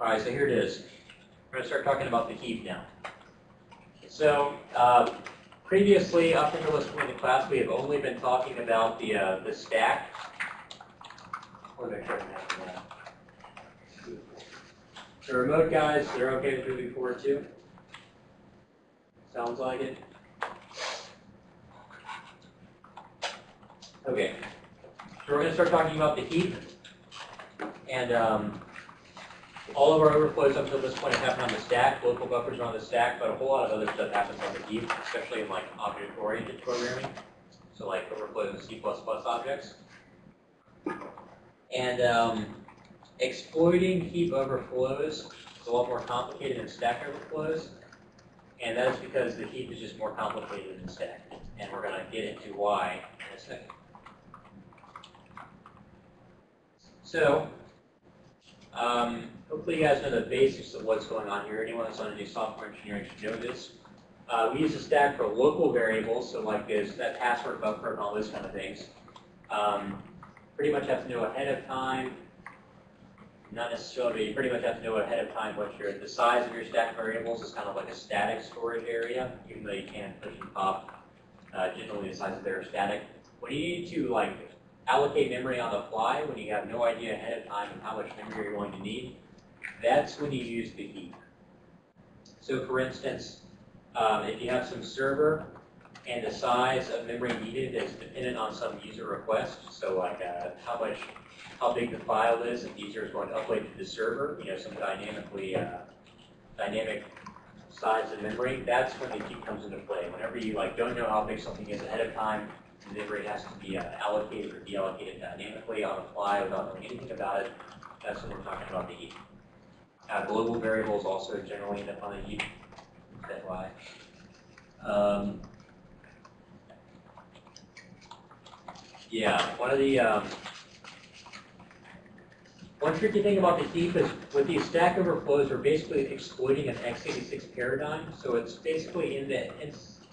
All right, so here it is. We're going to start talking about the heap now. So previously, up until this point in the class, we have only been talking about the stack. The remote guys, they're okay with moving forward too? Sounds like it. Okay, so we're going to start talking about the heap, and all of our overflows up until this point have happened on the stack. Local buffers are on the stack, but a whole lot of other stuff happens on the heap, especially in like object-oriented programming. So like overflows in C++ objects. And exploiting heap overflows is a lot more complicated than stack overflows, and that is because the heap is just more complicated than stack. And we're going to get into why in a second. So, hopefully you guys know the basics of what's going on here. Anyone that's on a new software engineering should know this. We use a stack for local variables, so like this, that password buffer and all those kind of things. Pretty much have to know ahead of time, not necessarily, but you pretty much have to know ahead of time what your, the size of your stack variables is kind of like a static storage area, even though you can push and pop. Generally the size of their static. When you need to like allocate memory on the fly, when you have no idea ahead of time of how much memory you're going to need, that's when you use the heap. So for instance, if you have some server and the size of memory needed is dependent on some user request, so like how big the file is that the user is going to upload to the server, you know, some dynamic size of memory, that's when the heap comes into play. Whenever you like don't know how big something is ahead of time, the memory has to be allocated or deallocated dynamically on the fly without knowing anything about it. That's when we're talking about the heap. Global variables also generally end up on the heap. That's why. Yeah, one of the one tricky thing about the heap is with these stack overflows, we're basically exploiting an x86 paradigm. So it's basically in the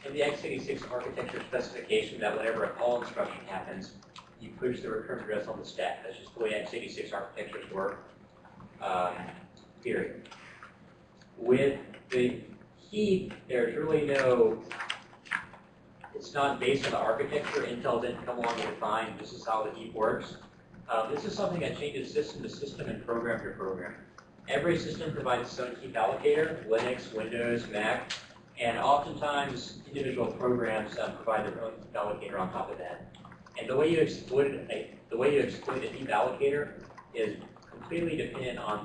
x86 architecture specification that whenever a call instruction happens, you push the return address on the stack. That's just the way x86 architectures work. Period. With the heap, there's really no. It's not based on the architecture. Intel didn't come along and define this is how the heap works. This is something that changes system to system and program to program. Every system provides its own heap allocator, Linux, Windows, Mac, and oftentimes individual programs provide their own heap allocator on top of that. And the way you exploit the heap allocator is completely dependent on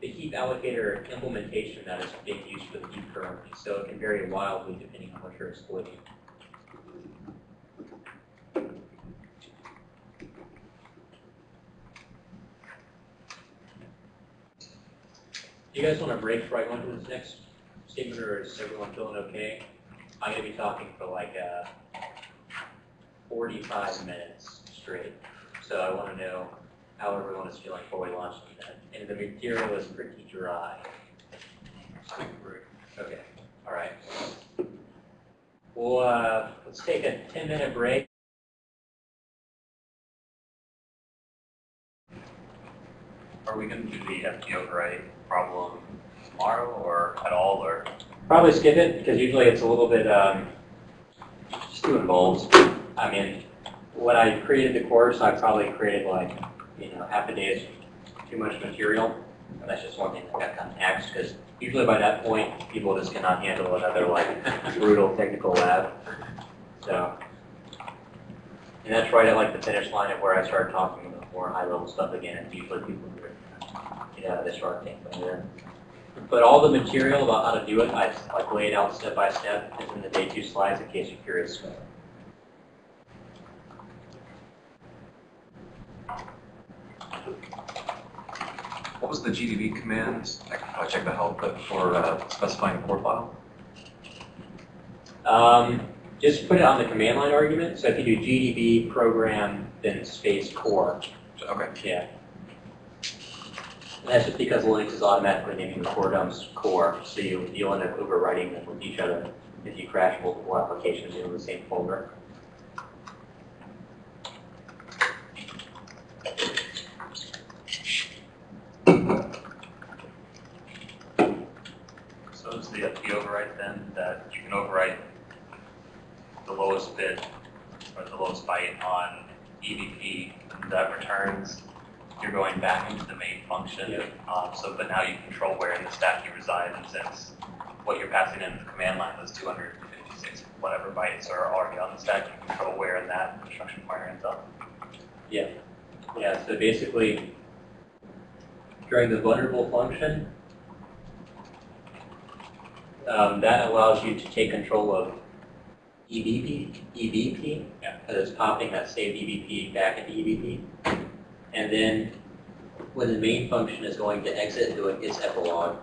the heap allocator implementation that is being used for the heap currently, so it can vary wildly depending on what you're exploiting. Do you guys want to break before I go into this next statement, or is everyone feeling okay? I'm going to be talking for like 45 minutes straight, so I want to know how everyone is feeling before we launch the event. And the material is pretty dry. Okay, all right. Well, let's take a 10-minute break. Are we going to do the FT override problem tomorrow, or at all, or? Probably skip it, because usually it's a little bit just too involved. I mean, when I created the course, I probably created like, you know, half a day is too much material, and that's just one thing that got kind of axed, because usually by that point, people just cannot handle another like brutal technical lab. So, and that's right at like the finish line of where I started talking about more high-level stuff again, and usually people get out of this Shark Tank by then. But all the material about how to do it, I like laid out step by step in the day 2 slides in case you're curious. What was the GDB command? I checked the help, but for specifying a core file? Just put it on the command line argument. So if you do GDB program, then space core. Okay. Yeah. And that's just because Linux is automatically naming the core dumps core, so you'll end up overwriting them with each other if you crash multiple applications into the same folder. override the lowest bid or the lowest byte on EVP that returns, you're going back into the main function. Yep. But now you control where in the stack you reside, and since what you're passing in the command line was 256 whatever bytes are already on the stack, you control where in that construction pointer ends up. Yeah. Yeah, so basically during the vulnerable function, that allows you to take control of EVP, because it's popping that saved EVP back into EVP. And then when the main function is going to exit doing its epilogue,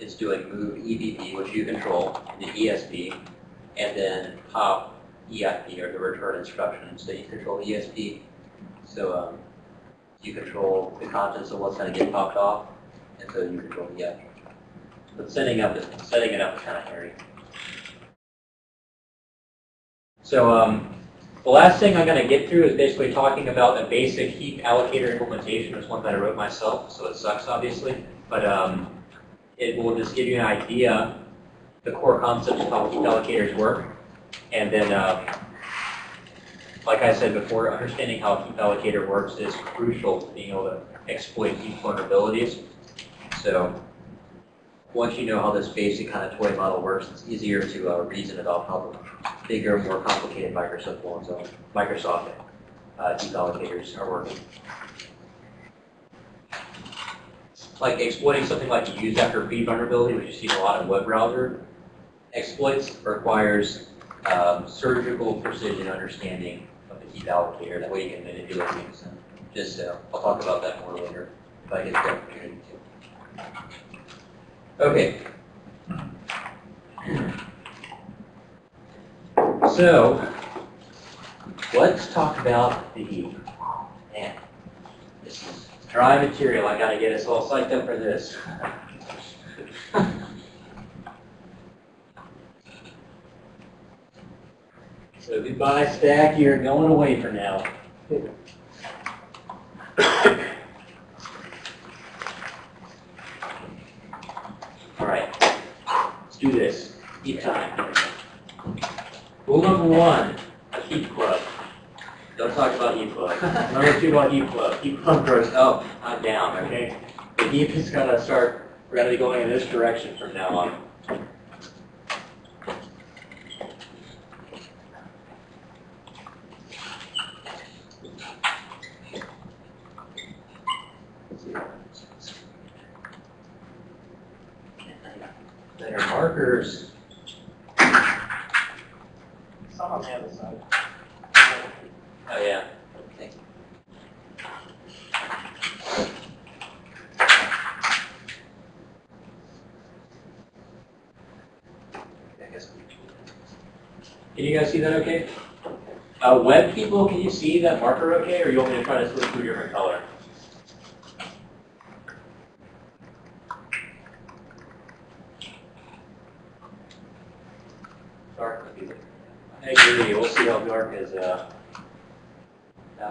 it's doing move EVP, which you control, into ESP, and then pop EIP, or the return instruction. So you control ESP, so you control the contents of what's going to get popped off, and so you control EIP. But setting it up is kind of hairy. So the last thing I'm going to get through is basically talking about the basic heap allocator implementation. It's one that I wrote myself, so it sucks, obviously. But it will just give you an idea, the core concepts of how heap allocators work. And then, like I said before, understanding how heap allocator works is crucial to being able to exploit heap vulnerabilities. So once you know how this basic kind of toy model works, it's easier to reason about how the bigger, more complicated Microsoft heap allocators are working. Like exploiting something like the use after feed vulnerability, which you see in a lot of web browser exploits, requires surgical precision understanding of the heap allocator. That way you can then do it. Just I'll talk about that more later if I get the opportunity to. Okay. So let's talk about the heap. Man, this is dry material. I gotta get us all psyched up for this. So goodbye stack, you're going away for now. Do this. Heap time. Rule number one, a heap club. Don't talk about heap club. Number two about heap club. Heap club grows up, not down, okay? The heap is going to start, we're going to be going in this direction from now on. Markers. Some on the other side. Oh yeah. Thank you. I guess. Can you guys see that okay? Web people, can you see that marker okay, or you want me to try to switch to a different color? We'll see how dark is. That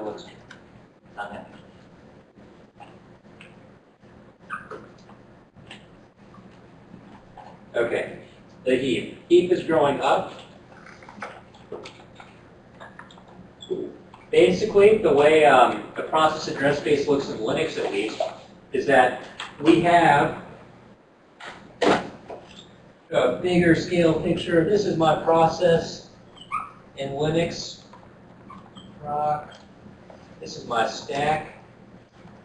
looks not that. Okay, the heap. Heap is growing up. Basically, the way the process address space looks in Linux, at least, is that we have a bigger scale picture. This is my process. In Linux, rock, this is my stack.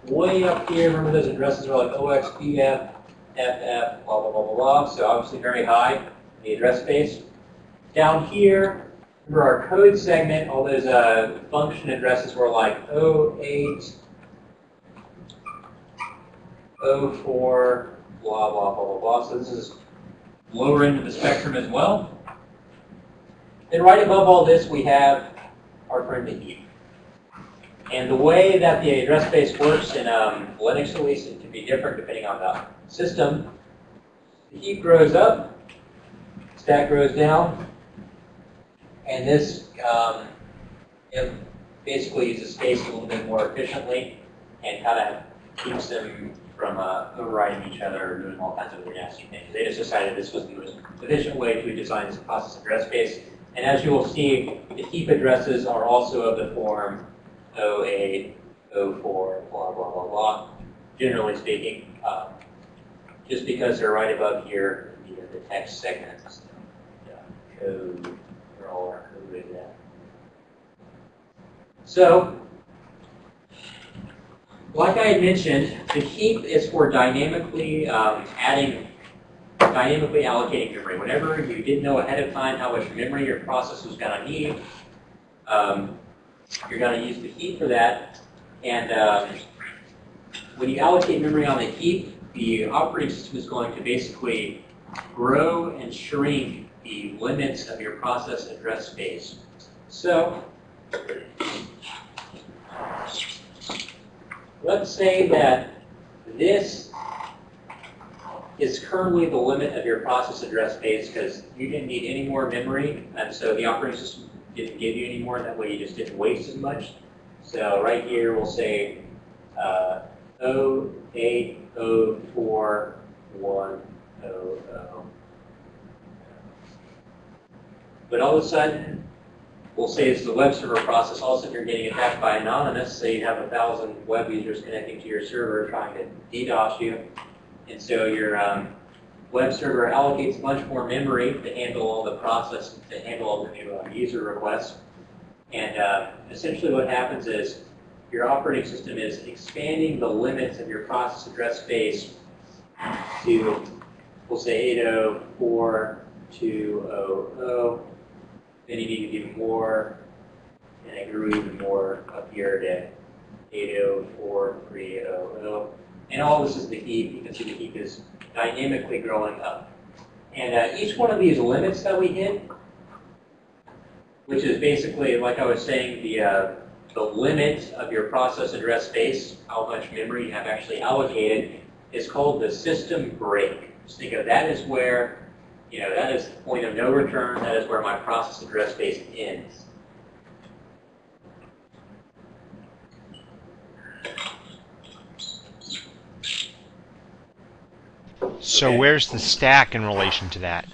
Way up here, remember those addresses are like OXBF, FF, blah, blah, blah, blah, blah. So obviously very high in the address space. Down here, remember our code segment, all those function addresses were like 08, 04, blah, blah, blah, blah, blah. So this is lower end of the spectrum as well. And right above all this, we have our friend the heap. And the way that the address space works in Linux, at least, it can be different depending on the system. The heap grows up, stack grows down, and this it basically uses space a little bit more efficiently and kind of keeps them from overriding each other or doing all kinds of nasty things. They just decided this was the most efficient way to design this process address space. And as you will see, the heap addresses are also of the form 08, 04, blah, blah, blah, blah, generally speaking, just because they're right above here, you know, the text segments, the code, they're all encoded in that. So, like I had mentioned, the heap is for dynamically dynamically allocating memory. Whenever you didn't know ahead of time how much memory your process was going to need, you're going to use the heap for that. And when you allocate memory on the heap, the operating system is going to basically grow and shrink the limits of your process address space. So, let's say that this is currently the limit of your process address space because you didn't need any more memory, and so the operating system didn't give you any more. That way you just didn't waste as much. So right here we'll say 080410. But all of a sudden, we'll say it's the web server process. Also, if you're getting attacked by anonymous, say you have 1,000 web users connecting to your server trying to DDoS you, and so your web server allocates much more memory to handle all the process, to handle all the new user requests. And essentially what happens is your operating system is expanding the limits of your process address space to, we'll say, 804.200. Then you need to do more, and it grew even more up here to 804.300. And all this is the heap. You can see the heap is dynamically growing up. And each one of these limits that we hit, which is basically, like I was saying, the limit of your process address space, how much memory you have actually allocated, is called the system break. Just think of that as where, you know, that is the point of no return. That is where my process address space ends. So okay, where's the stack in relation to that?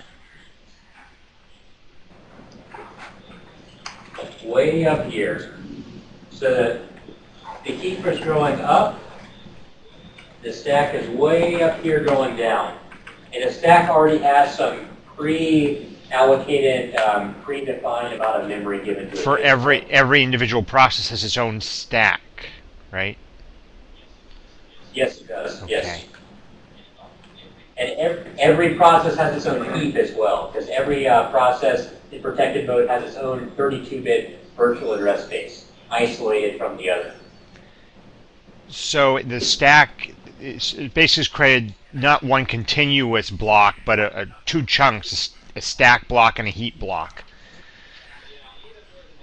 Way up here. So the heap is growing up. The stack is way up here going down. And the stack already has some pre-allocated, predefined amount of memory given to it. For every individual process has its own stack, right? Yes, it does. Okay. Yes. And every process has its own heap as well, because every process in protected mode has its own 32-bit virtual address space, isolated from the other. So the stack is basically created not one continuous block, but two chunks, a stack block and a heap block.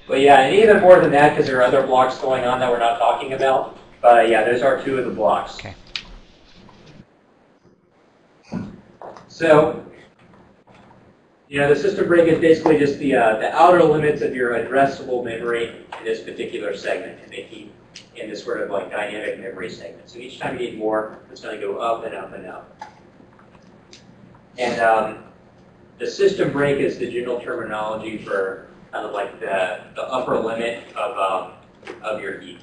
But yeah, and even more than that, because there are other blocks going on that we're not talking about. But yeah, those are two of the blocks. Okay. So, you know, the system break is basically just the outer limits of your addressable memory in this particular segment, and the heap in this sort of like dynamic memory segment. So each time you need more, it's going to go up and up and up. And the system break is the general terminology for kind of like the upper limit of your heap.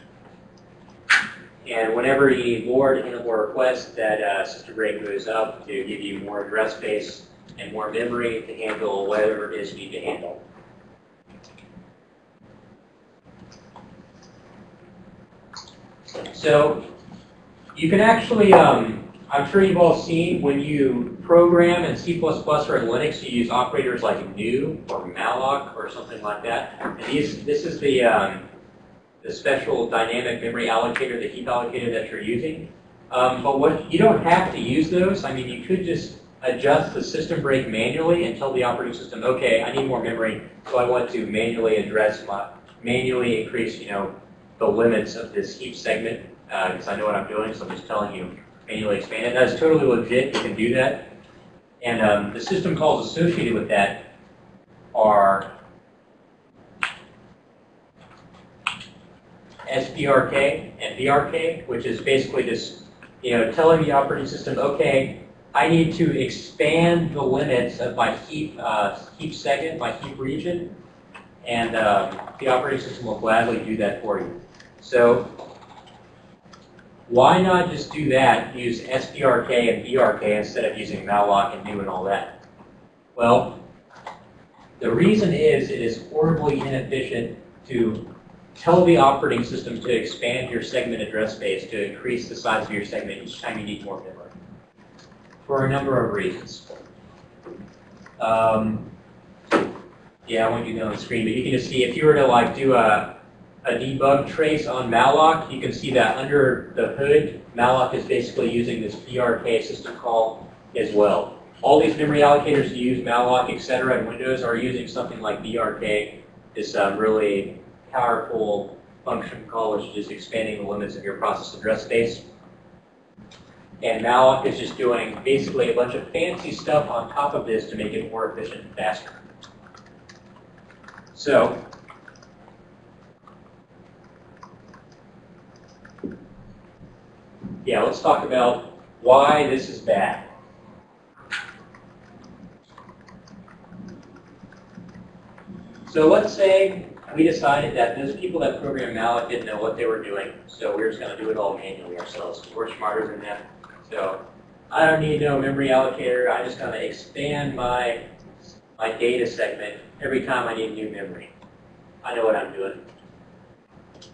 And whenever you need more to handle more requests, that system break goes up to give you more address space and more memory to handle whatever it is you need to handle. So you can actually, I'm sure you've all seen when you program in C++ or in Linux, you use operators like new or malloc or something like that. And this is the special dynamic memory allocator, the heap allocator that you're using. But you don't have to use those. I mean, you could just adjust the system break manually and tell the operating system, okay, I need more memory, so I want to manually increase, you know, the limits of this heap segment, because I know what I'm doing, so I'm just telling you manually expand it. That's totally legit. You can do that. And the system calls associated with that are sprk and brk, which is basically this telling the operating system, okay, I need to expand the limits of my heap segment, my heap region, and the operating system will gladly do that for you. So why not just do that, use SPRK and BRK instead of using malloc and new and all that? Well, the reason is it is horribly inefficient to tell the operating system to expand your segment address space, to increase the size of your segment each time you need more memory, for a number of reasons. Yeah, I won't do that on the screen, but you can just see if you were to like do a debug trace on malloc, you can see that under the hood, malloc is basically using this BRK system call as well. All these memory allocators who use malloc, etc., in Windows are using something like BRK, this really powerful function call, which is expanding the limits of your process address space. And malloc is just doing basically a bunch of fancy stuff on top of this to make it more efficient and faster. So, yeah, let's talk about why this is bad. So let's say we decided that those people that programmed malloc didn't know what they were doing, so we're just going to do it all manually ourselves, because we're smarter than them. So I don't need no memory allocator, I just gotta expand my data segment every time I need new memory. I know what I'm doing.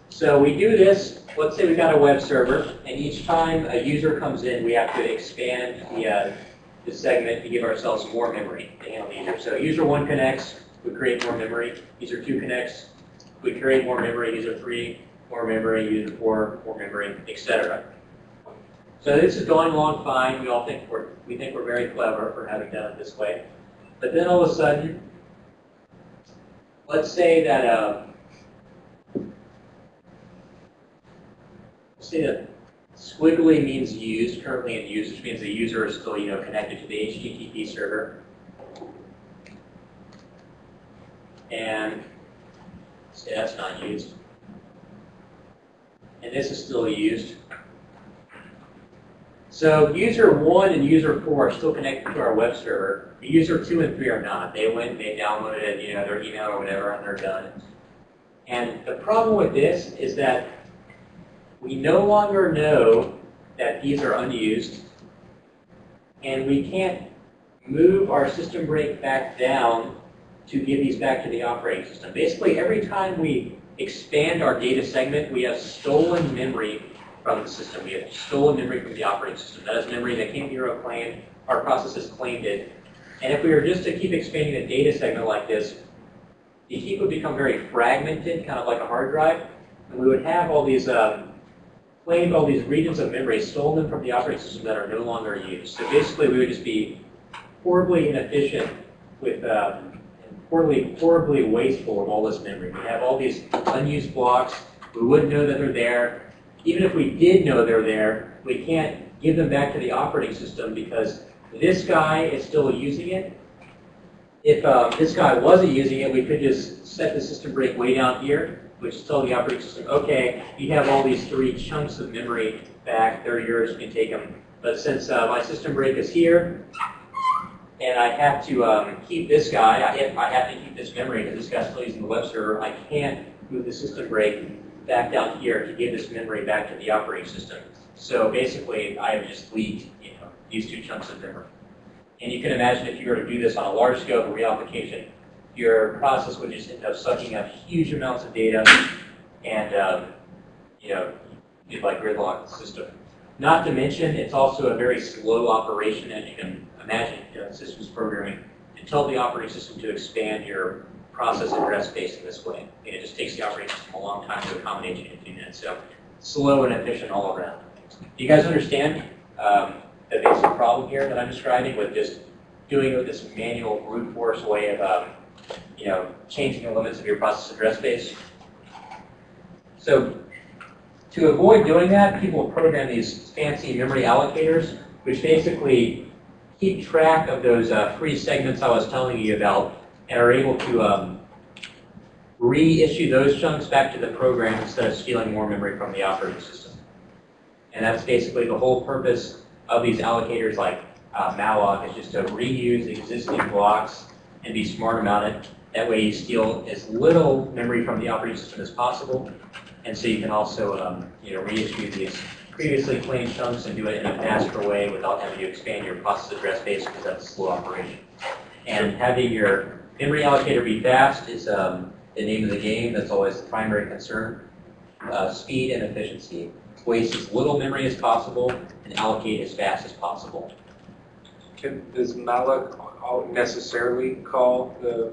So we do this, let's say we've got a web server, and each time a user comes in, we have to expand the segment to give ourselves more memory to handle the user. So user 1 connects, we create more memory. User 2 connects, we create more memory. User 3, more memory. User 4, more memory, etc. So this is going along fine. We all think we're very clever for having done it this way. But then all of a sudden, let's say that squiggly means used, currently in use, which means the user is still connected to the HTTP server. And say that's not used. And this is still used. So user 1 and user 4 are still connected to our web server. User 2 and 3 are not. They went, they downloaded their email or whatever, and they're done. And the problem with this is that we no longer know that these are unused, and we can't move our system break back down to give these back to the operating system. Basically, every time we expand our data segment, we have stolen memory from the system. We have stolen memory from the operating system. That is memory that can't be reclaimed. Our processes claimed it. And if we were just to keep expanding the data segment like this, the heap would become very fragmented, kind of like a hard drive. And we would have all these claimed all these regions of memory, stolen from the operating system that are no longer used. So basically, we would just be horribly inefficient with horribly wasteful of all this memory. We have all these unused blocks. We wouldn't know that they're there. Even if we did know they're there, we can't give them back to the operating system because this guy is still using it. If this guy wasn't using it, we could just set the system break way down here, which is tell the operating system, okay, you have all these 3 chunks of memory back. They're yours. You can take them. But since my system break is here, and I have to keep this guy, I have to keep this memory because this guy's still using the web server, I can't move the system break back down here to give this memory back to the operating system. So basically, I have just leaked these 2 chunks of memory. And you can imagine if you were to do this on a large scale of reallocation, your process would just end up sucking up huge amounts of data, and you'd like gridlock the system. Not to mention, it's also a very slow operation, as you can imagine, systems programming, and tell the operating system to expand your process address space in this way. And it just takes the operating system a long time to accommodate you to do that. So slow and efficient all around. Do you guys understand the basic problem here that I'm describing with just doing with this manual brute force way of changing the limits of your process address space? So to avoid doing that, people program these fancy memory allocators, which basically keep track of those free segments I was telling you about, and are able to reissue those chunks back to the program instead of stealing more memory from the operating system. And that's basically the whole purpose of these allocators like malloc, is just to reuse existing blocks and be smart about it. That way you steal as little memory from the operating system as possible. And so you can also reissue these previously clean chunks and do it in a faster way without having to expand your process address space, because that's a slow operation. And having your memory allocator be fast is the name of the game. That's always the primary concern. Speed and efficiency. Waste as little memory as possible and allocate as fast as possible. Does malloc necessarily call the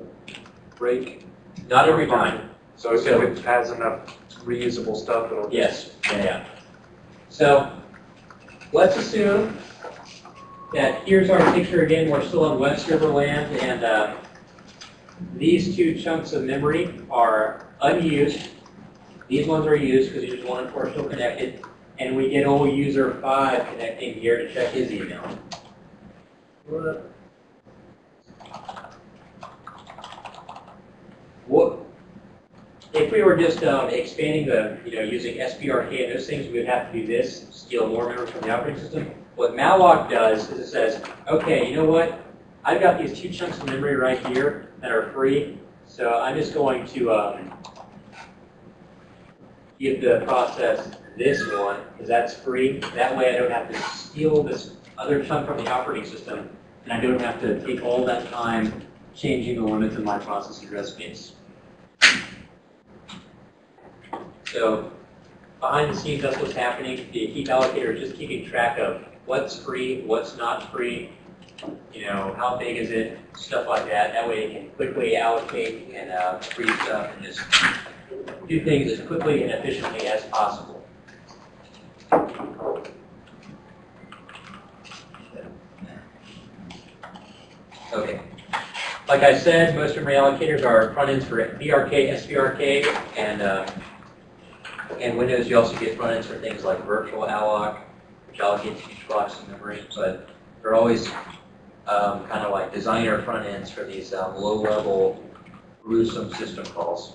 break? Not every time. So if it has enough reusable stuff, it'll... Yes. Yeah. So let's assume that here's our picture again. We're still in web server land, and these two chunks of memory are unused. These ones are used because there's one and four still connected, and we get old user 5 connecting here to check his email. What? If we were just expanding the, using SPRK and those things, we would have to do this, steal more memory from the operating system. What malloc does is it says, okay, you know what? I've got these two chunks of memory right here that are free, so I'm just going to give the process this one, because that's free. That way I don't have to steal this other chunk from the operating system, and I don't have to take all that time changing the limits of my process address space. So behind the scenes, that's what's happening. The heap allocator is just keeping track of what's free, what's not free, how big is it, stuff like that. That way you can quickly allocate and free stuff and just do things as quickly and efficiently as possible. Okay. Like I said, most memory allocators are front ends for BRK, SBRK, and Windows. You also get front ends for things like virtual alloc, which allocates huge blocks of memory. But they're always kind of like designer front ends for these low-level, gruesome system calls.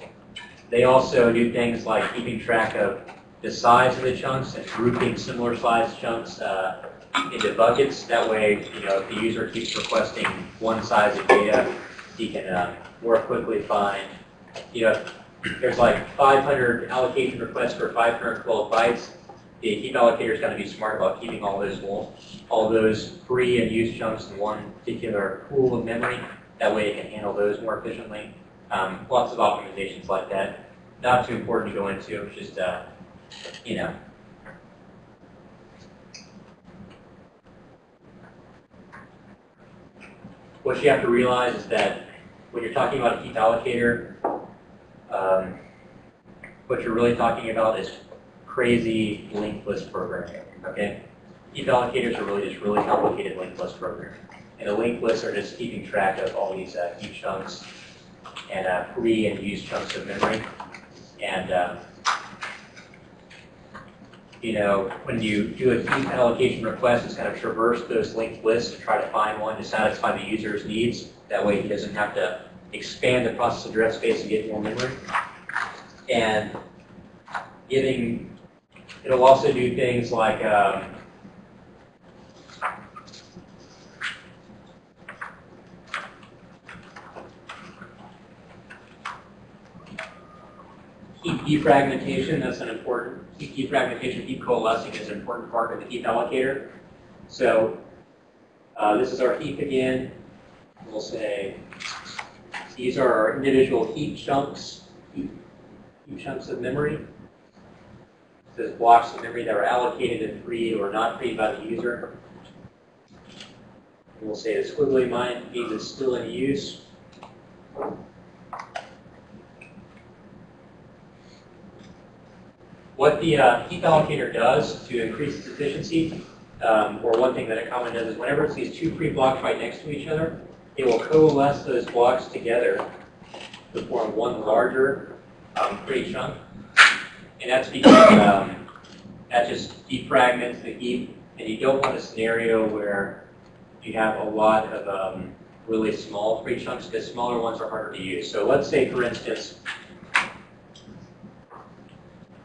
They also do things like keeping track of the size of the chunks and grouping similar size chunks into buckets. That way, if the user keeps requesting one size of data, he can more quickly find, there's like 500 allocation requests for 512 bytes. The heap allocator is going to be smart about keeping all those free and used chunks in one particular pool of memory. That way, it can handle those more efficiently. Lots of optimizations like that. Not too important to go into. It's just What you have to realize is that when you're talking about a heap allocator, what you're really talking about is crazy linked list programming. Okay, heap allocators are really just really complicated linked list programming, and the linked lists are just keeping track of all these heap chunks and free and used chunks of memory. And when you do a heap allocation request, it's going to traverse those linked lists to try to find one to satisfy the user's needs. That way he doesn't have to expand the process address space and get more memory. And it'll also do things like heap defragmentation. That's an important heap defragmentation. Heap coalescing is an important part of the heap allocator. So this is our heap again. We'll say these are our individual heap chunks of memory. Those blocks of memory that are allocated and free or not free by the user. We'll say the squiggly line means it's still in use. What the heap allocator does to increase its efficiency, or one thing that it commonly does, is whenever it's these two free blocks right next to each other, it will coalesce those blocks together to form one larger free chunk. And that's because that just defragments the heap, and you don't want a scenario where you have a lot of really small free chunks, because smaller ones are harder to use. So let's say, for instance,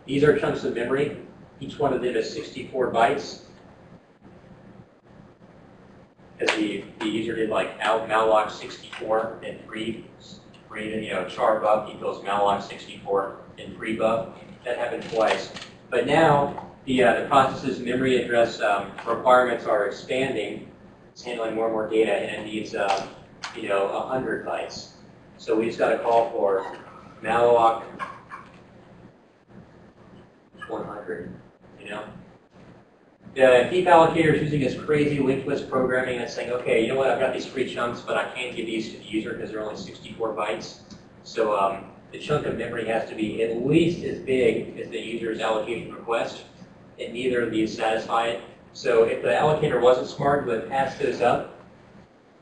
these are chunks of memory Each one of them is 64 bytes. Because the user did like malloc 64 and pre, you know, charbuf equals malloc 64 and prebuf. That happened twice. But now the process's memory address requirements are expanding. It's handling more and more data, and it needs 100 bytes. So we just got to call for malloc 100. The heap allocator is using this crazy linked list programming, and it's saying, okay, you know what, I've got these free chunks, but I can't give these to the user because they're only 64 bytes. So the chunk of memory has to be at least as big as the user's allocation request, and neither of these satisfy it. So if the allocator wasn't smart, it would pass those up,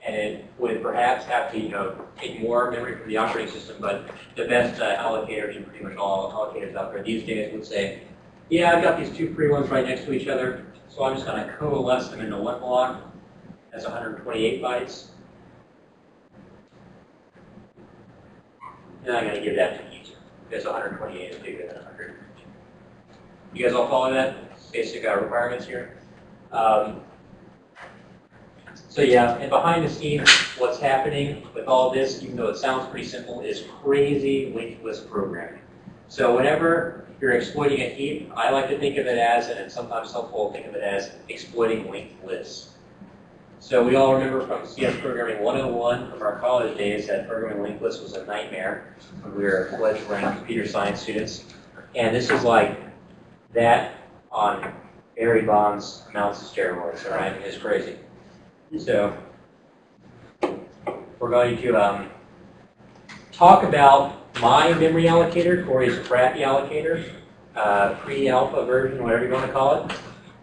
and it would perhaps have to take more memory from the operating system. But the best allocators, and pretty much all allocators out there these days, would say, yeah, I've got these two free ones right next to each other, so I'm just going to coalesce them into one block. That's 128 bytes. And I'm going to give that to the user, because 128 is bigger than 100. You guys all follow that? Basic requirements here. So yeah, and behind the scenes, what's happening with all this, even though it sounds pretty simple, is crazy linked list programming. So whenever you're exploiting a heap, I like to think of it as, and it's sometimes helpful to think of it as, exploiting linked lists. So we all remember from CS Programming 101 from our college days that programming linked lists was a nightmare when we were fledgling computer science students. And this is like that on Barry Bonds' amounts of steroids, all right? It's crazy. So we're going to talk about my memory allocator, Corey's crappy allocator, pre-alpha version, whatever you want to call it.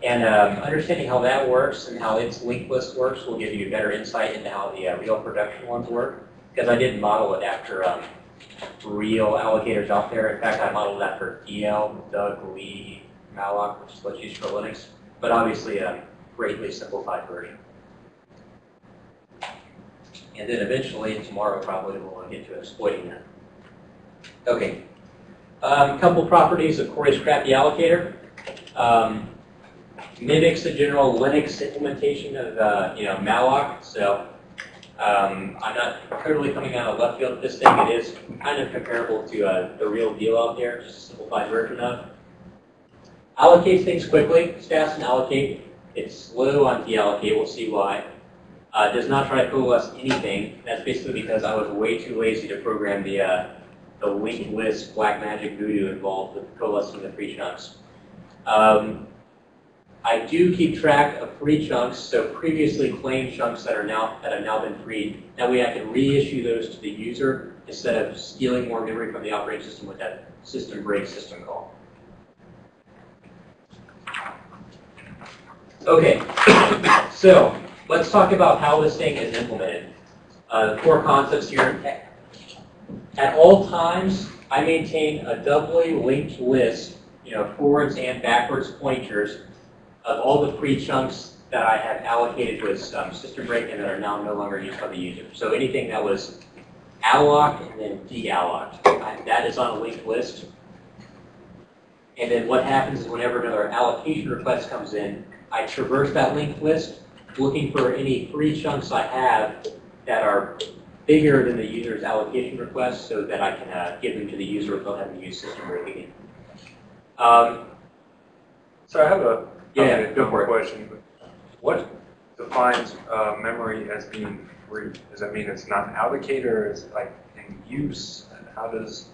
And understanding how that works and how its linked list works will give you a better insight into how the real production ones work. Because I didn't model it after real allocators out there. In fact, I modeled it after DL, Doug, Lee, malloc, which is what's used for Linux. But obviously a greatly simplified version. And then eventually, tomorrow probably, we'll get to exploiting that. Okay, a couple properties of Corey's crappy allocator. Mimics the general Linux implementation of malloc. So I'm not totally coming out of left field with this thing. It is kind of comparable to the real deal out there, just a simplified version of. Allocates things quickly. It's fast and allocate. It's slow on deallocate. We'll see why. Does not try to coalesce anything. That's basically because I was way too lazy to program the linked list Blackmagic voodoo involved with coalescing the free chunks. I do keep track of free chunks, so previously claimed chunks that have now been freed. That way I can reissue those to the user instead of stealing more memory from the operating system with that system break system call. Okay, so let's talk about how this thing is implemented. The core concepts here. At all times, I maintain a doubly linked list, forwards and backwards pointers of all the free chunks that I have allocated to a system break and that are now no longer used by the user. So anything that was alloc and then dealloc, that is on a linked list. And then what happens is whenever another allocation request comes in, I traverse that linked list looking for any free chunks I have that are bigger than the user's allocation request, so that I can give them to the user without having to use system break again. So I have a different question. What defines memory as being free? Does that mean it's not allocated, or is it like in use? And how does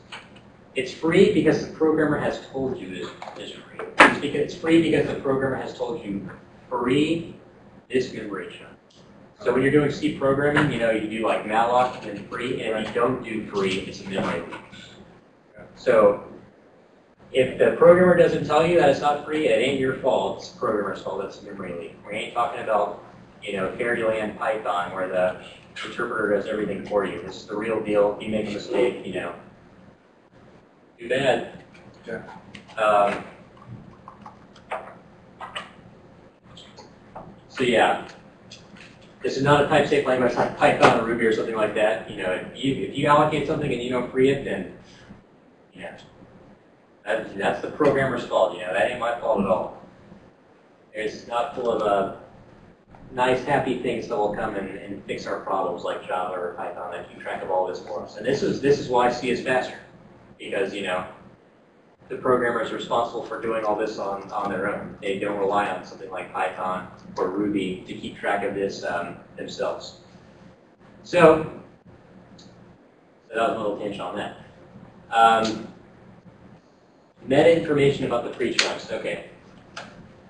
it's free because the programmer has told you it's free. It's free because the programmer has told you free this memory chunk. So when you're doing C programming, you do like malloc and then free, and if you don't do free, it's a memory leak. So if the programmer doesn't tell you that it's not free, it ain't your fault. It's the programmer's fault. It's a memory leak. We ain't talking about fairyland Python where the interpreter does everything for you. This is the real deal. You make a mistake, too bad. Yeah. So yeah. This is not a type-safe language like Python or Ruby or something like that. If you allocate something and you don't free it, then That's the programmer's fault. You know, that ain't my fault at all. It's not full of nice, happy things that will come and fix our problems like Java or Python that keep track of all this for us. And this is why C is faster, because you know the programmer is responsible for doing all this on their own. They don't rely on something like Python or Ruby to keep track of this themselves. So that was a little pinch on that. Meta information about the free chunks. Okay,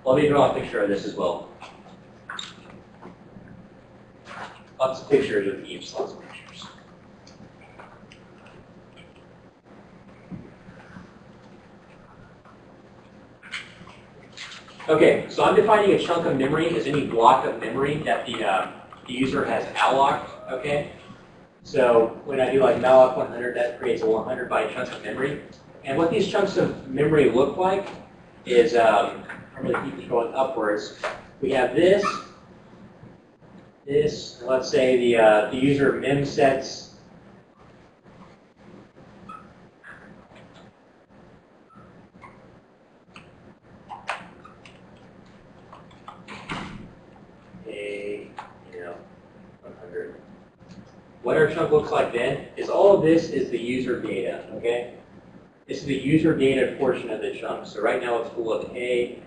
let me draw a picture of this as well. Lots of pictures of heaps, lots of pictures. Okay, so I'm defining a chunk of memory as any block of memory that the user has alloc. Okay, so when I do like malloc 100, that creates a 100-byte chunk of memory. And what these chunks of memory look like is, I'm going to keep going upwards. We have this. Let's say the user memsets a 100. What our chunk looks like then is all of this is the user data. Okay. This is the user data portion of the chunk. So right now it's full of A.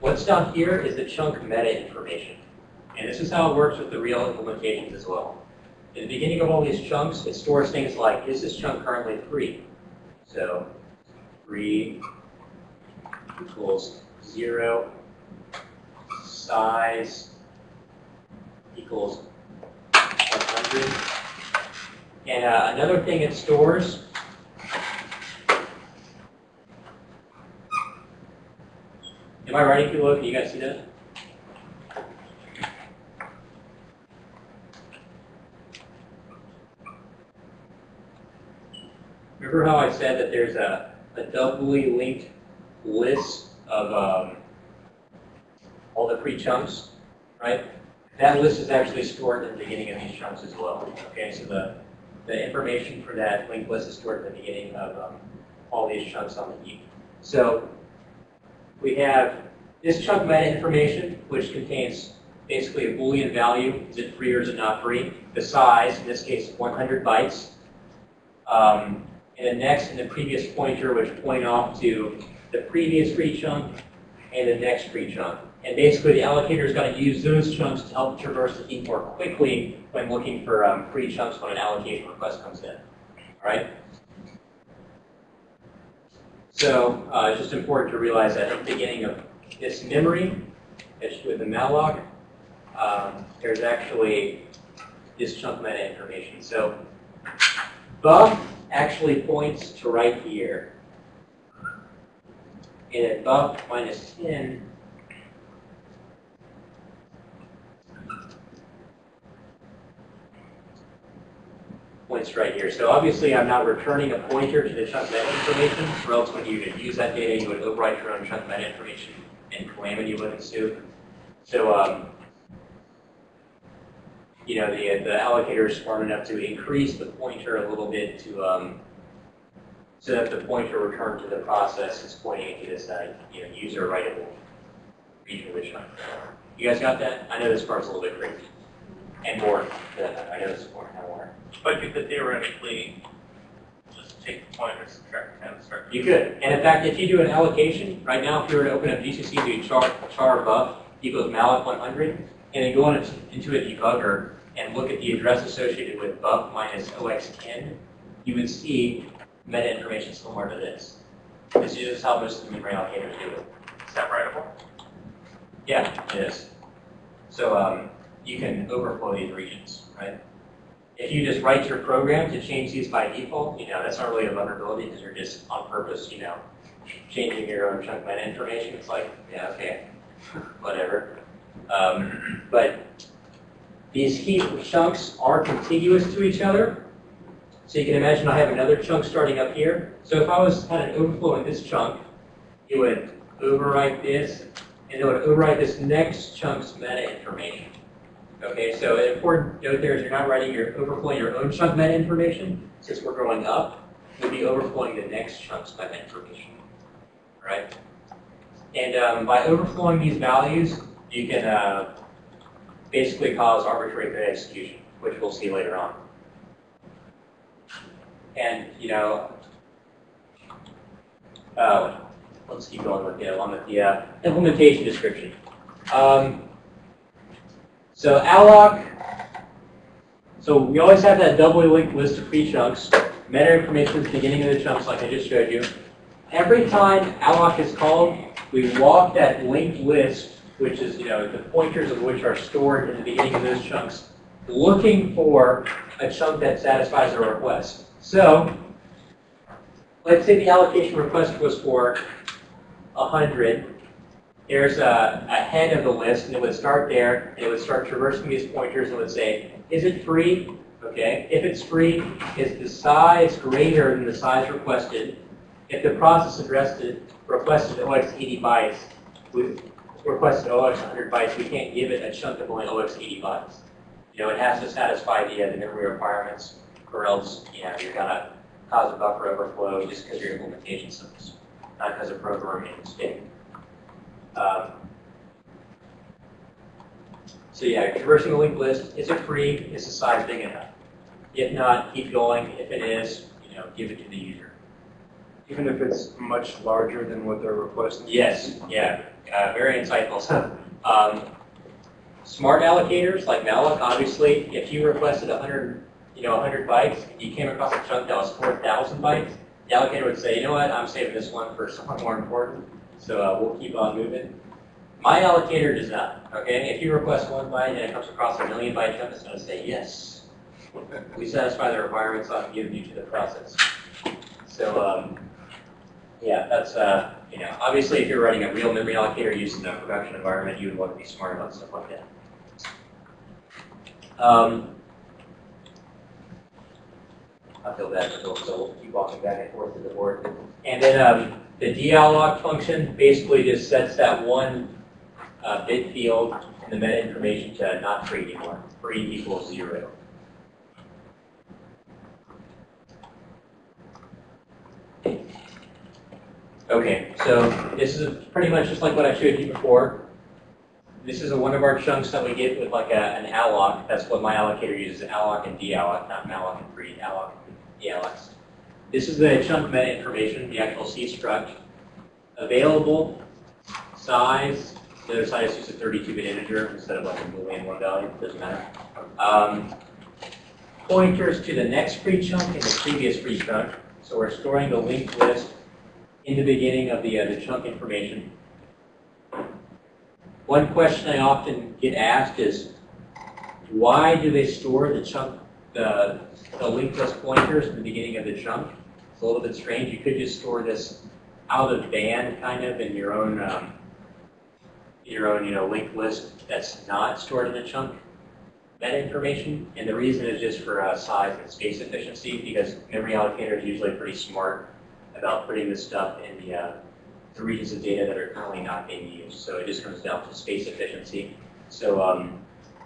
What's down here is the chunk meta information. And this is how it works with the real implementations as well. In the beginning of all these chunks, it stores things like, is this chunk currently free? So free equals 0, size equals 100. And another thing it stores . Am I writing too low? Can you guys see that? Remember how I said that there's a doubly linked list of all the free chunks, right? That list is actually stored at the beginning of these chunks as well. Okay, so the information for that linked list is stored at the beginning of all these chunks on the heap. So we have this chunk meta information, which contains basically a Boolean value. Is it free or is it not free? The size, in this case, 100 bytes. And the next and the previous pointer, which point off to the previous free chunk and the next free chunk. And basically, the allocator is going to use those chunks to help traverse the heap more quickly when looking for free chunks when an allocation request comes in. All right? So it's just important to realize that at the beginning of this memory, with the malloc, there's actually this chunk meta information. So buff actually points to right here. And at buff minus 10, points right here. So obviously I'm not returning a pointer to the chunk meta information, or else when you use that data, you would overwrite your own chunk meta information and calamity would ensue. So you know, the allocator is smart enough to increase the pointer a little bit to so that the pointer returned to the process is pointing into this user writable region of the chunk. You guys got that? I know this part's a little bit crazy. And more. I know this is more. But you could theoretically just take the pointer, subtract 10, start. You could. And in fact, if you do an allocation, right now, if you were to open up GCC, do char buff equals malloc 100, and then go on into a debugger and look at the address associated with buff minus OX10, you would see meta information similar to this. This is just how most of the memory allocators do it. Is that writable? Yeah, it is. So you can overflow these regions, right? If you just write your program to change these by default, you know, that's not really a vulnerability because you're just on purpose, you know, changing your own chunk meta information. It's like, yeah, okay, whatever. But these heap chunks are contiguous to each other. So you can imagine I have another chunk starting up here. So if I had an overflow in this chunk, it would overwrite this, and it would overwrite this next chunk's meta information. Okay, so an important note there is you're not writing your overflowing your own chunk meta information. Since we're going up, you'll be overflowing the next chunk's meta information. Right? And by overflowing these values, you can basically cause arbitrary code execution, which we'll see later on. And you know, let's keep going with it along with the implementation description. So alloc, so we always have that doubly linked list of free chunks, meta information at the beginning of the chunks like I just showed you. Every time alloc is called, we walk that linked list, which is, you know, the pointers of which are stored in the beginning of those chunks, looking for a chunk that satisfies a request. So let's say the allocation request was for 100. There's a head of the list, and it would start there, and it would start traversing these pointers, and it would say, is it free? Okay, if it's free, is the size greater than the size requested? If the process addressed it, requested OX80 bytes, with requested OX100 bytes, we can't give it a chunk of only OX80 bytes. You know, it has to satisfy the memory requirements, or else, you know, you're going to cause a buffer overflow just because your implementation sucks, not because the program made a mistake. So yeah, traversing a linked list, is it free? Is the size big enough? If not, keep going. If it is, you know, give it to the user. Even if it's much larger than what they're requesting? Yes, yeah, very insightful stuff. Smart allocators like malloc, obviously, if you requested 100, you know, 100 bytes, and you came across a chunk that was 4,000 bytes, the allocator would say, you know what, I'm saving this one for something more important. So we'll keep on moving. My allocator does not. Okay, if you request 1 byte and it comes across a 1,000,000 byte chunk, it's going to say yes. We satisfy the requirements on giving you to the process. So yeah, that's you know, obviously if you're running a real memory allocator used in a production environment, you would want to be smart about stuff like that. I feel bad for those, so we'll keep walking back and forth to the board, and then. The dealloc function basically just sets that one bit field in the meta information to not free anymore. Free equals 0. Okay, so this is pretty much just like what I showed you before. This is one of our chunks that we get with like an alloc. That's what my allocator uses, alloc and dealloc, not malloc and free, alloc and deallocs. This is the chunk meta information, the actual C struct. Available, size, the other side is just a 32-bit integer instead of like a Boolean one value, it doesn't matter. Pointers to the next free chunk and the previous free chunk. So we're storing the linked list in the beginning of the chunk information. One question I often get asked is, why do they store the chunk, the linked list pointers in the beginning of the chunk? It's a little bit strange. You could just store this out of band, kind of, in your own, you know, linked list that's not stored in the chunk meta information. And the reason is just for size and space efficiency, because memory allocator is usually pretty smart about putting this stuff in the regions of data that are currently not being used. So it just comes down to space efficiency. So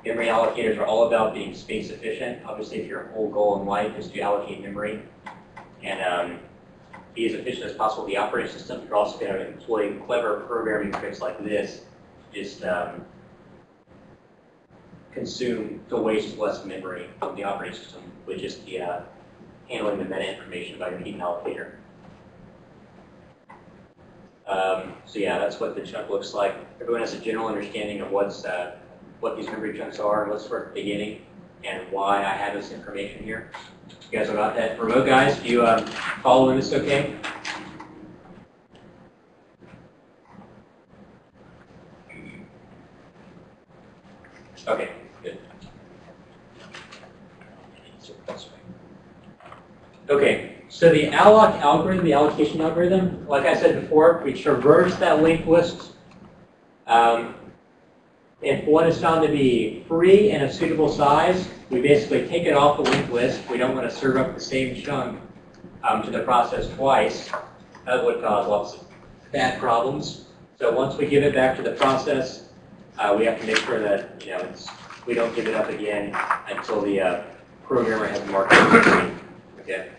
memory allocators are all about being space efficient. Obviously, if your whole goal in life is to allocate memory and be as efficient as possible with the operating system, you're also going to employ clever programming tricks like this. Just consume the waste less memory of the operating system with just the handling the meta information by your hidden allocator. So yeah, that's what the chunk looks like. Everyone has a general understanding of what's what these memory chunks are and what's for the beginning and why I have this information here. You guys about that? Remote guys, do you follow this okay? Okay, good. Okay, so the alloc algorithm, the allocation algorithm, like I said before, we traverse that linked list. If one is found to be free and a suitable size, we basically take it off the linked list. We don't want to serve up the same chunk to the process twice. That would cause lots of bad problems. So once we give it back to the process, we have to make sure that, you know, it's We don't give it up again until the programmer has marked it. Okay.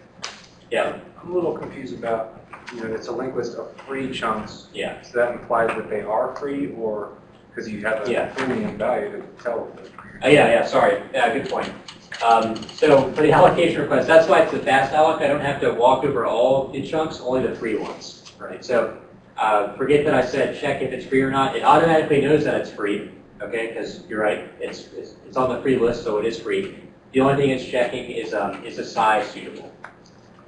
Yeah. I'm a little confused about, it's a linked list of free chunks. Yeah. So that implies that they are free, or because you have a premium value to tell them. Sorry. Yeah, good point. So for the allocation request, that's why it's the fast alloc. I don't have to walk over all the chunks, only the free ones. Right. So forget that I said check if it's free or not. It automatically knows that it's free. Okay, because you're right, it's on the free list, so it is free. The only thing it's checking is the size suitable.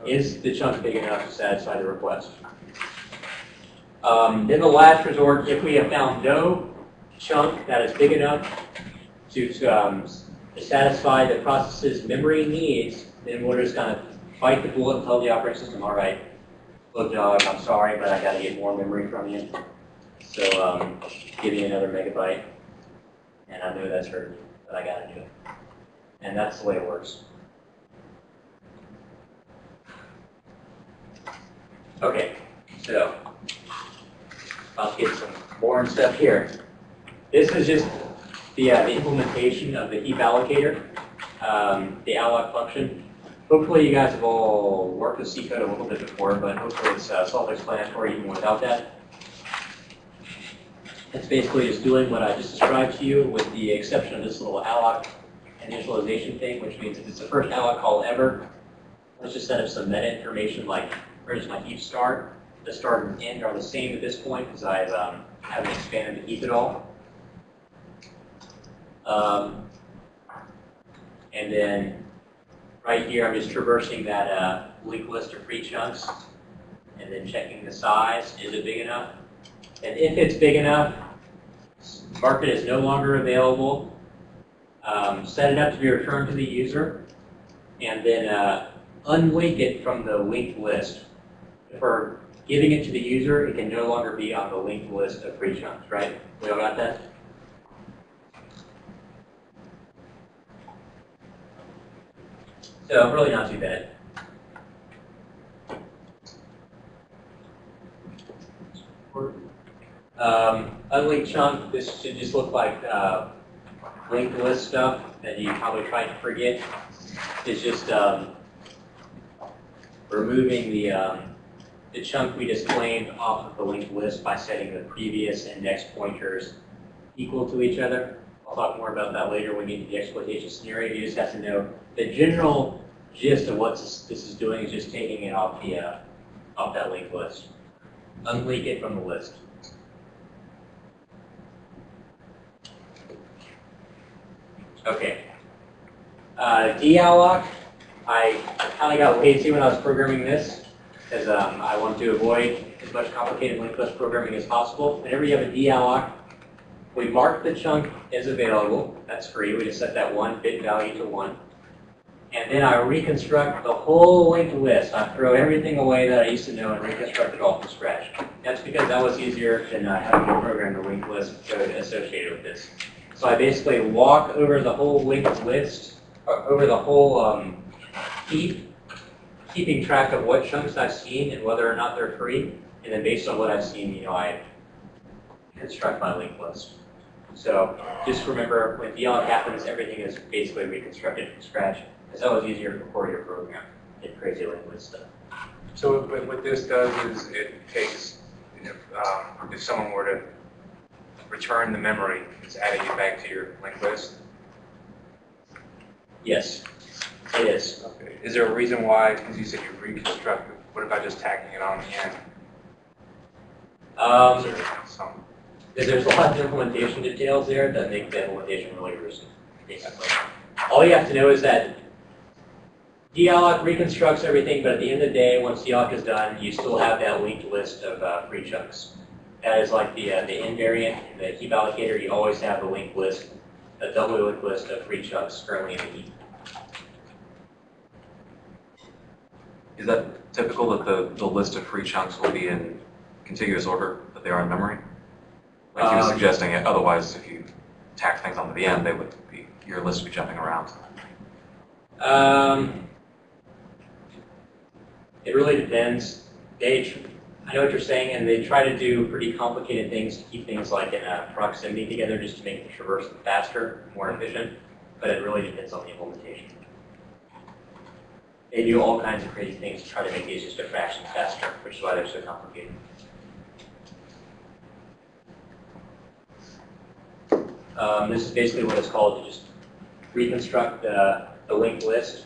Okay. Is the chunk big enough to satisfy the request? Then the last resort, if we have found no chunk that is big enough to satisfy the process's memory needs, then we'll just kind of bite the bullet and tell the operating system, all right, look, dog, I'm sorry, but I got to get more memory from you. So give me another megabyte. And I know that's hurting, but I got to do it. And that's the way it works. Okay, so I'll get some boring stuff here. This is just the implementation of the heap allocator, the alloc function. Hopefully you guys have all worked with C code a little bit before, but hopefully it's self-explanatory even without that. It's basically just doing what I just described to you, with the exception of this little alloc initialization thing, which means if it's the first alloc call ever, let's just set up some meta information like, for instance, my heap start. The start and end are the same at this point because I haven't expanded the heap at all. And then right here, I'm just traversing that linked list of free chunks and then checking the size. Is it big enough? And if it's big enough, mark it as no longer available. Set it up to be returned to the user, and then unlink it from the linked list. For giving it to the user, it can no longer be on the linked list of free chunks, right? We all got that? So really not too bad. Unlinked chunk, this should just look like linked list stuff that you probably tried to forget. It's just removing the chunk we just claimed off of the linked list by setting the previous and next pointers equal to each other. I'll talk more about that later when we get to the exploitation scenario. You just have to know the general gist of what this is doing is just taking it off the off that linked list. Unlink it from the list. Okay. Dealloc, I kind of got lazy when I was programming this because I wanted to avoid as much complicated linked list programming as possible. Whenever you have a dealloc, we mark the chunk as available. That's free. We just set that one bit value to 1. And then I reconstruct the whole linked list. I throw everything away that I used to know and reconstruct it all from scratch. That's because that was easier than having to program the linked list code associated with this. So I basically walk over the whole linked list, or over the whole heap, keeping track of what chunks I've seen and whether or not they're free. And then based on what I've seen, I construct my linked list. So just remember, when dealloc happens, everything is basically reconstructed from scratch. Because that was easier before your program did crazy linked stuff. So what this does is it takes, if someone were to return the memory, it's adding it back to your linked list? Yes, it is. Okay. Is there a reason why, because you said you reconstructed, what about just tacking it on the end? There's a lot of implementation details there that make the implementation really risky, basically. All you have to know is that dealloc reconstructs everything, but at the end of the day, once dealloc is done, you still have that linked list of free chunks. That is like the invariant, the heap allocator. You always have the linked list, a doubly linked list of free chunks currently in the heap. Is that typical that the list of free chunks will be in contiguous order that they are in memory? Like you were suggesting it. Otherwise, if you tack things onto the end, they would be. Your list would be jumping around? It really depends. I know what you're saying, and they try to do pretty complicated things to keep things like in a proximity together just to make the traverse faster, more efficient, but it really depends on the implementation. They do all kinds of crazy things to try to make these just a fraction faster, which is why they're so complicated. This is basically what it's called to just reconstruct the linked list.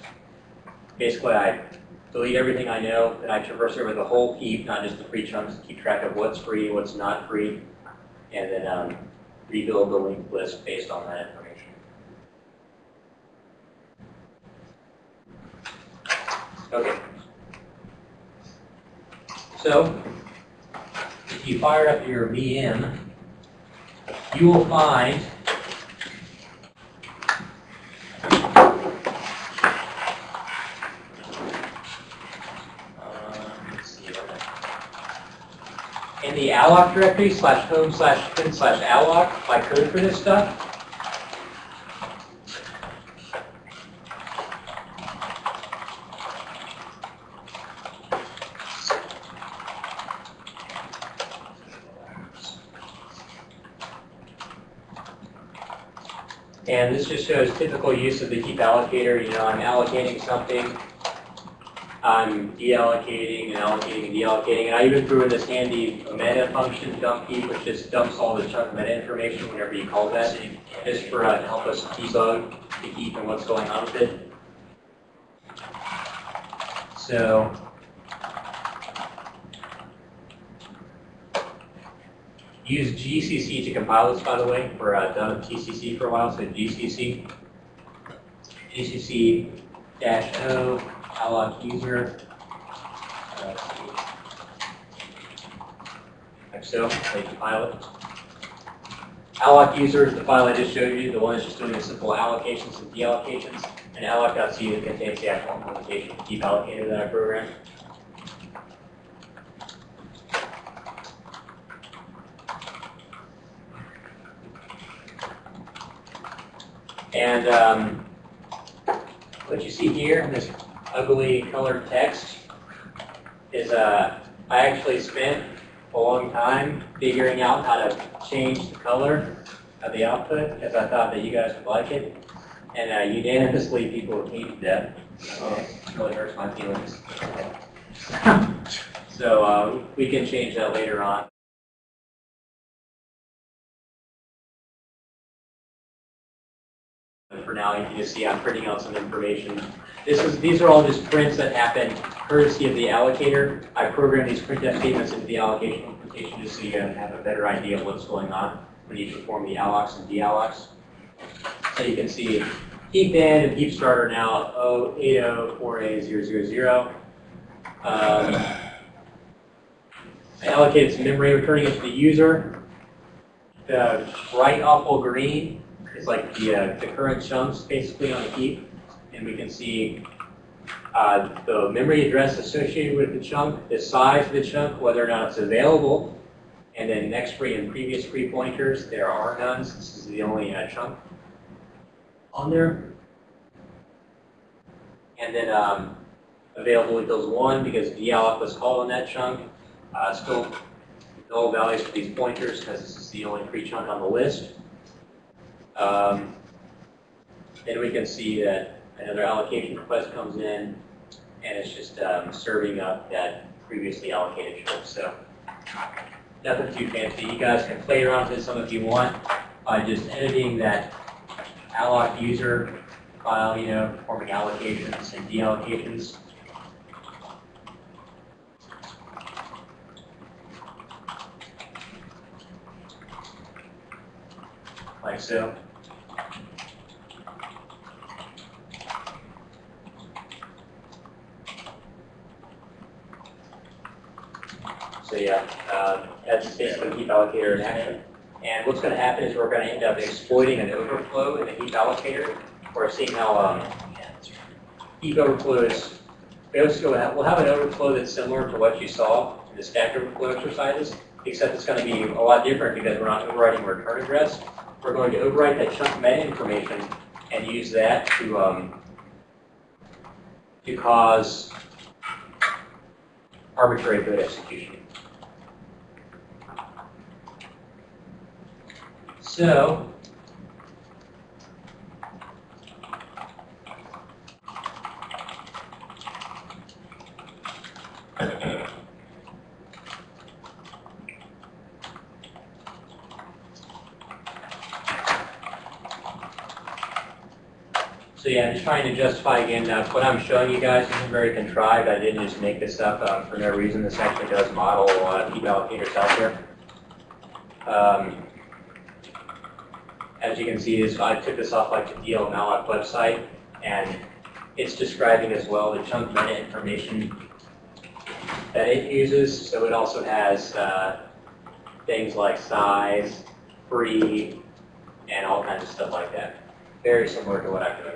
Basically, I delete everything I know, and I traverse over the whole heap, not just the free chunks, to keep track of what's free, what's not free, and then rebuild the linked list based on that information. Okay. So, if you fire up your VM, you will find in the alloc directory /home/bin/alloc, my code for this stuff. And this just shows typical use of the heap allocator. You know, I'm allocating something, I'm deallocating and allocating and deallocating. And I even threw in this handy meta function, dump heap, which just dumps all the chunk meta information whenever you call that, just for to help us debug the heap and what's going on with it. So, use GCC to compile this, by the way. We're done with GCC for a while, so GCC, GCC-O, alloc user, like so, they compile it. Alloc user is the file I just showed you, the one that's just doing the simple allocations and deallocations, and alloc.c that contains the actual implementation of the heap allocator that I programmed. And what you see here in this ugly colored text is I actually spent a long time figuring out how to change the color of the output because I thought that you guys would like it. And unanimously, people hated that. It really hurts my feelings. So we can change that later on. For now, you can just see I'm printing out some information. These are all just prints that happen courtesy of the allocator. I program these printf statements into the allocation implementation just so you can have a better idea of what's going on when you perform the allocs and deallocs. So you can see heap end and heap start are now 080480000. I allocated some memory, returning it to the user. The bright awful green is like the current chunks basically on the heap, and we can see the memory address associated with the chunk, the size of the chunk, whether or not it's available, and then next free and previous free pointers. There are none, since this is the only chunk on there. And then available equals 1 because dealloc was called on that chunk. Still no values for these pointers because this is the only free chunk on the list. Then we can see that another allocation request comes in, and it's just serving up that previously allocated chunk. So nothing too fancy. You guys can play around with some if you want by just editing that alloc user file, you know, performing allocations and deallocations. Like so. So yeah, that's basically the heap allocator in action. And what's going to happen is we're going to end up exploiting an overflow in the heap allocator. We're seeing how heap overflow is. We'll have an overflow that's similar to what you saw in the stack overflow exercises, except it's going to be a lot different because we're not overwriting return address. We're going to overwrite that chunk meta information and use that to cause arbitrary code execution. So just trying to justify again now what I'm showing you guys isn't very contrived. I didn't just make this up for no reason. This actually does model heap allocators out there. As you can see, I took this off like the DLmalloc website, and it's describing as well the chunk meta information that it uses. So it also has things like size, free, and all kinds of stuff like that. Very similar to what I'm doing.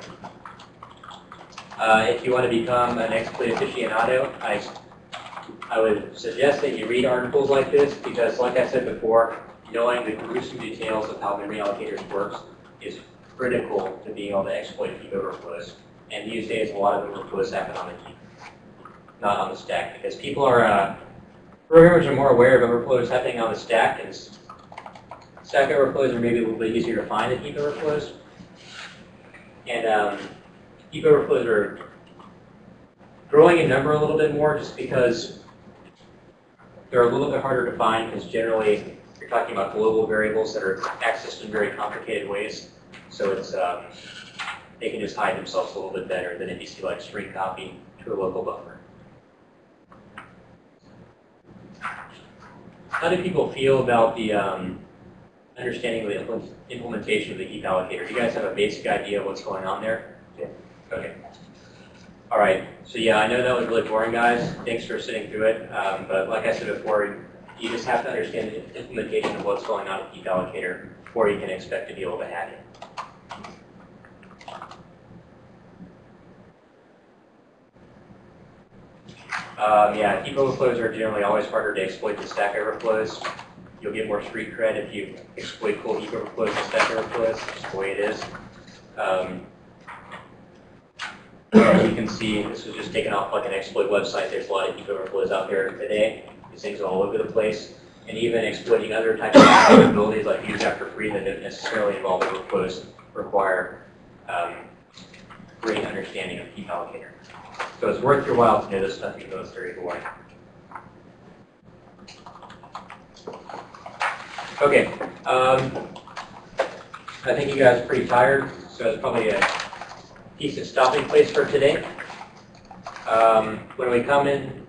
If you want to become an XSplit aficionado, I would suggest that you read articles like this, because like I said before, knowing the gruesome details of how memory allocators works is critical to being able to exploit heap overflows. And these days, a lot of overflows happen on the heap, not on the stack, because people are programmers are more aware of overflows happening on the stack, and stack overflows are maybe a little bit easier to find than heap overflows. And heap overflows are growing in number a little bit more, just because they're a little bit harder to find, because generally you're talking about global variables that are accessed in very complicated ways. So it's they can just hide themselves a little bit better than if you see like string copy to a local buffer. How do people feel about the understanding of the implementation of the heap allocator? Do you guys have a basic idea of what's going on there? Yeah. Okay. All right. So yeah, I know that was really boring, guys. Thanks for sitting through it. But like I said before, you just have to understand the implementation of what's going on with heap allocator before you can expect to be able to hack it. Yeah, heap overflows are generally always harder to exploit than stack overflows. You'll get more street cred if you exploit cool heap overflows and stack overflows. That's the way it is. As you can see, this was just taken off like an exploit website. There's a lot of heap overflows out there today. These things are all over the place. And even exploiting other types of capabilities like use after free that don't necessarily involve overflows require great understanding of heap allocator. So it's worth your while to know this stuff, even though it's very boring. Okay, I think you guys are pretty tired, so it's probably a decent stopping place for today. When we come in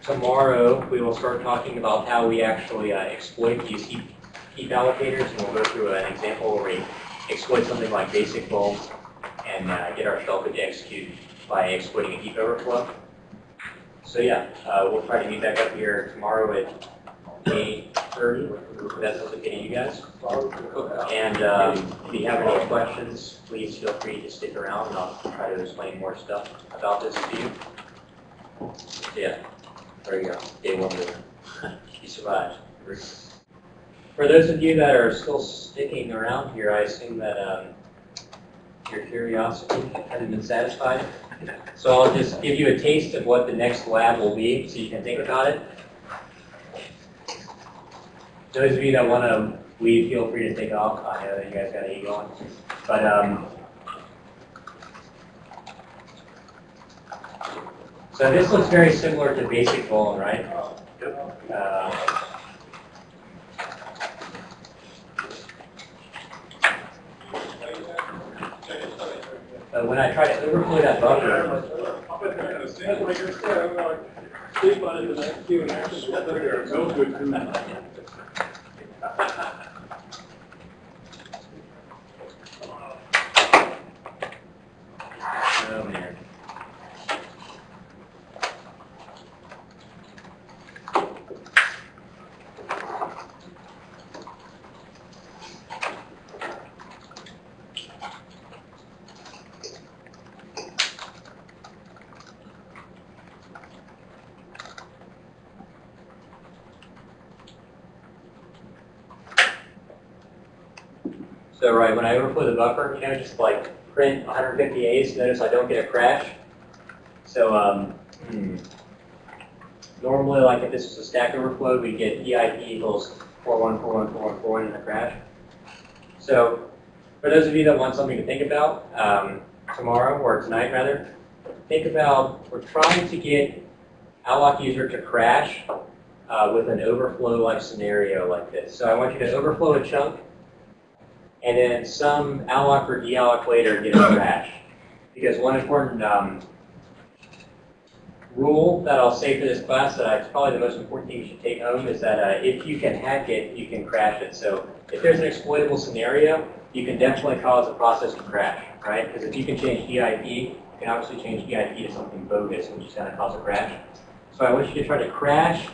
tomorrow, we will start talking about how we actually exploit these heap allocators, and we'll go through an example where we exploit something like basic bulbs and get our shellcode to execute by exploiting a heap overflow. So yeah, we'll try to meet back up here tomorrow at 8:30. That's okay to you guys. And if you have any questions, please feel free to stick around, and I'll try to explain more stuff about this to you. So yeah, there you go. Day one later. You survived. For those of you that are still sticking around here, I assume that your curiosity hasn't been satisfied. So I'll just give you a taste of what the next lab will be, so you can think about it. Those of you that want to leave, feel free to take off. I know that you guys got to get going. But so this looks very similar to basic Vuln, right? But when I try to overflow that buffer, so right, when I overflow the buffer, you know, just like print 150 A's, notice I don't get a crash. So normally, like if this was a stack overflow, we get EIP equals 41414141 in the crash. So for those of you that want something to think about tomorrow, or tonight rather, think about, we're trying to get Outlook user to crash with an overflow-like scenario like this. So I want you to overflow a chunk, and then some Outlook or dealloc later get a crash. Because one important rule that I'll say for this class, that it's probably the most important thing you should take home, is that if you can hack it, you can crash it. So if there's an exploitable scenario, you can definitely cause a process to crash, right? Because if you can change EIP, you can obviously change EIP to something bogus, which is going to cause a crash. So I want you to try to crash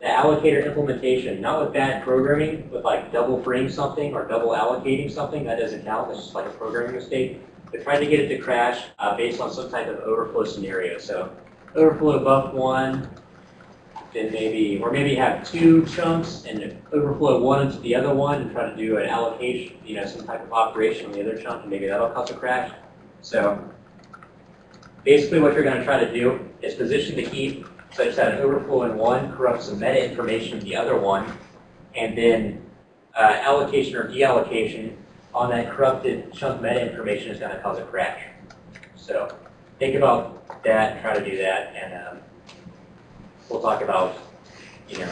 the allocator implementation, not with bad programming, with like double freeing something or double allocating something. That doesn't count, that's just like a programming mistake. But trying to get it to crash based on some type of overflow scenario. So overflow buff one, then maybe, or maybe have two chunks and overflow one into the other one and try to do an allocation, you know, some type of operation on the other chunk, and maybe that'll cause a crash. So basically what you're going to try to do is position the heap such that an overflow in one corrupts the meta information in the other one, and then allocation or deallocation on that corrupted chunk meta information is going to cause a crash. So think about that, try to do that, and we'll talk about, you know,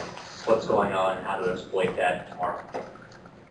what's going on, how to exploit that tomorrow.